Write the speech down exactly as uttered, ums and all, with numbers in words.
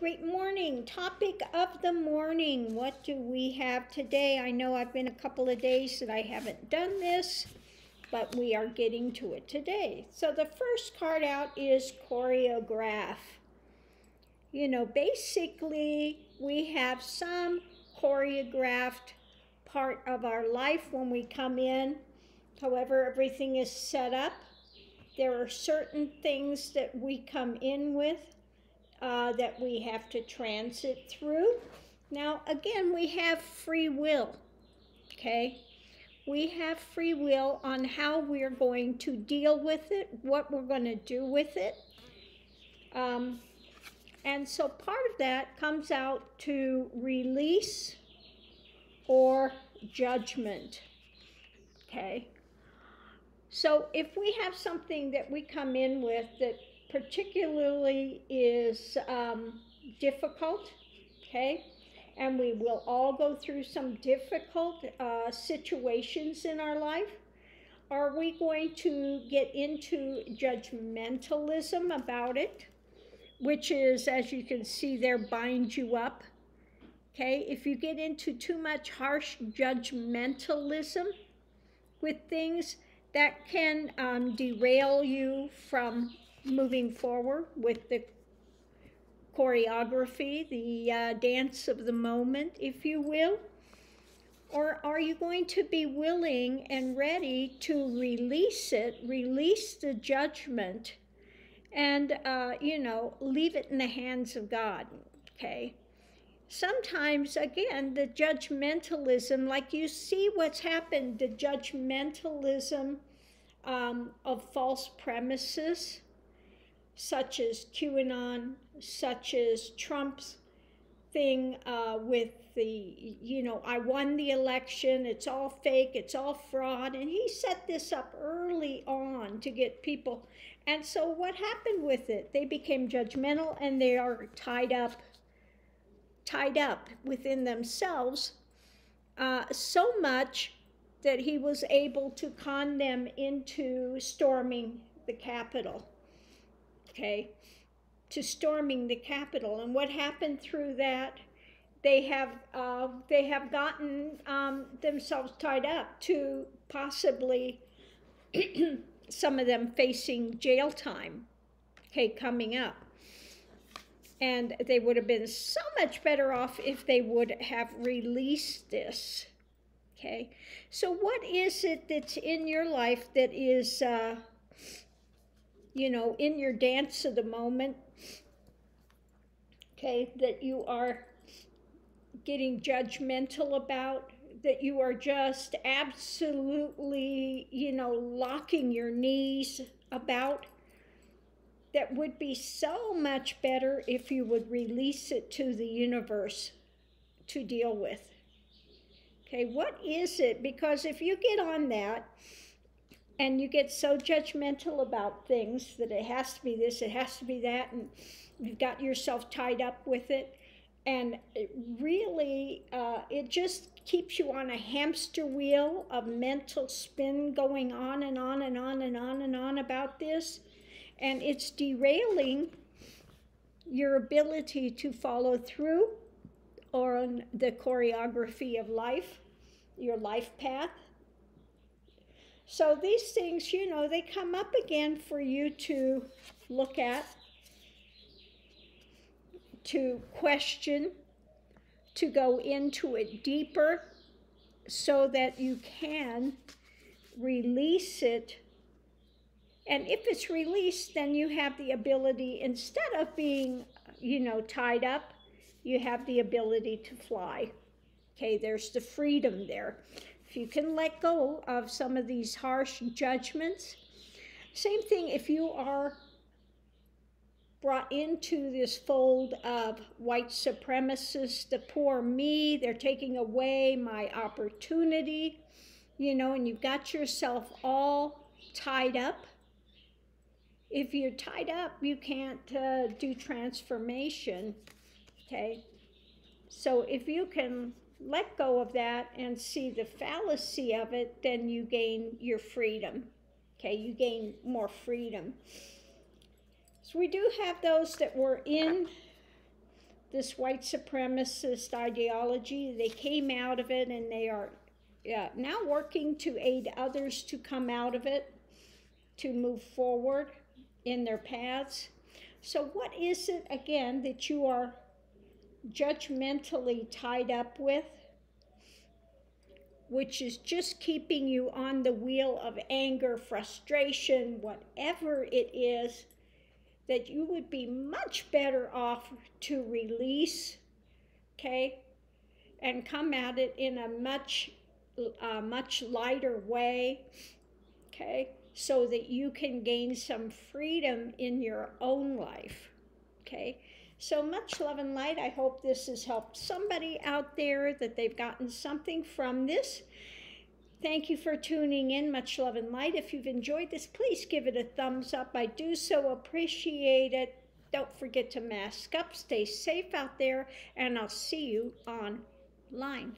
great morning. Topic of the morning. What do we have today? I know I've been a couple of days that I haven't done this, but we are getting to it today. So the first card out is choreograph. You know, basically we have some choreographed part of our life when we come in. However, everything is set up. There are certain things that we come in with uh, that we have to transit through. Now, again, we have free will, okay? We have free will on how we're going to deal with it, what we're going to do with it. Um, and so part of that comes out to release or judgment, okay? So if we have something that we come in with that particularly is um, difficult, okay, and we will all go through some difficult uh, situations in our life, are we going to get into judgmentalism about it, which is, as you can see there, binds you up, okay? If you get into too much harsh judgmentalism with things, that can um, derail you from moving forward with the choreography, the uh, dance of the moment, if you will. Or are you going to be willing and ready to release it, release the judgment, and, uh, you know, leave it in the hands of God, okay? Sometimes, again, the judgmentalism, like you see what's happened, the judgmentalism um, of false premises, such as QAnon, such as Trump's thing uh, with the, you know, I won the election, it's all fake, it's all fraud, and he set this up early on to get people. And so what happened with it? They became judgmental and they are tied up. tied up within themselves uh, so much that he was able to con them into storming the Capitol, okay, to storming the Capitol. And what happened through that, they have, uh, they have gotten um, themselves tied up to possibly some of them facing jail time, okay, coming up. And they would have been so much better off if they would have released this, okay? So what is it that's in your life that is, uh, you know, in your dance of the moment, okay, that you are getting judgmental about, that you are just absolutely, you know, locking your knees about? That would be so much better if you would release it to the universe to deal with. Okay, what is it? Because if you get on that and you get so judgmental about things that it has to be this, it has to be that, and you've got yourself tied up with it, and it really, uh, it just keeps you on a hamster wheel of mental spin going on and on and on and on and on about this. And it's derailing your ability to follow through on the choreography of life, your life path. So these things, you know, they come up again for you to look at, to question, to go into it deeper so that you can release it. And if it's released, then you have the ability, instead of being, you know, tied up, you have the ability to fly. Okay, there's the freedom there. If you can let go of some of these harsh judgments. Same thing if you are brought into this fold of white supremacists, the poor me, they're taking away my opportunity, you know, and you've got yourself all tied up. If you're tied up, you can't uh, do transformation, okay? So if you can let go of that and see the fallacy of it, then you gain your freedom, okay? You gain more freedom. So we do have those that were in this white supremacist ideology. They came out of it, and they are yeah, now working to aid others to come out of it, to move forward in their paths. So what is it, again, that you are judgmentally tied up with, which is just keeping you on the wheel of anger, frustration, whatever it is, that you would be much better off to release, okay, and come at it in a much, uh, much lighter way, okay, so that you can gain some freedom in your own life, okay? So much love and light. I hope this has helped somebody out there, that they've gotten something from this. Thank you for tuning in. Much love and light. If you've enjoyed this, please give it a thumbs up. I do so appreciate it. Don't forget to mask up. Stay safe out there, and I'll see you online.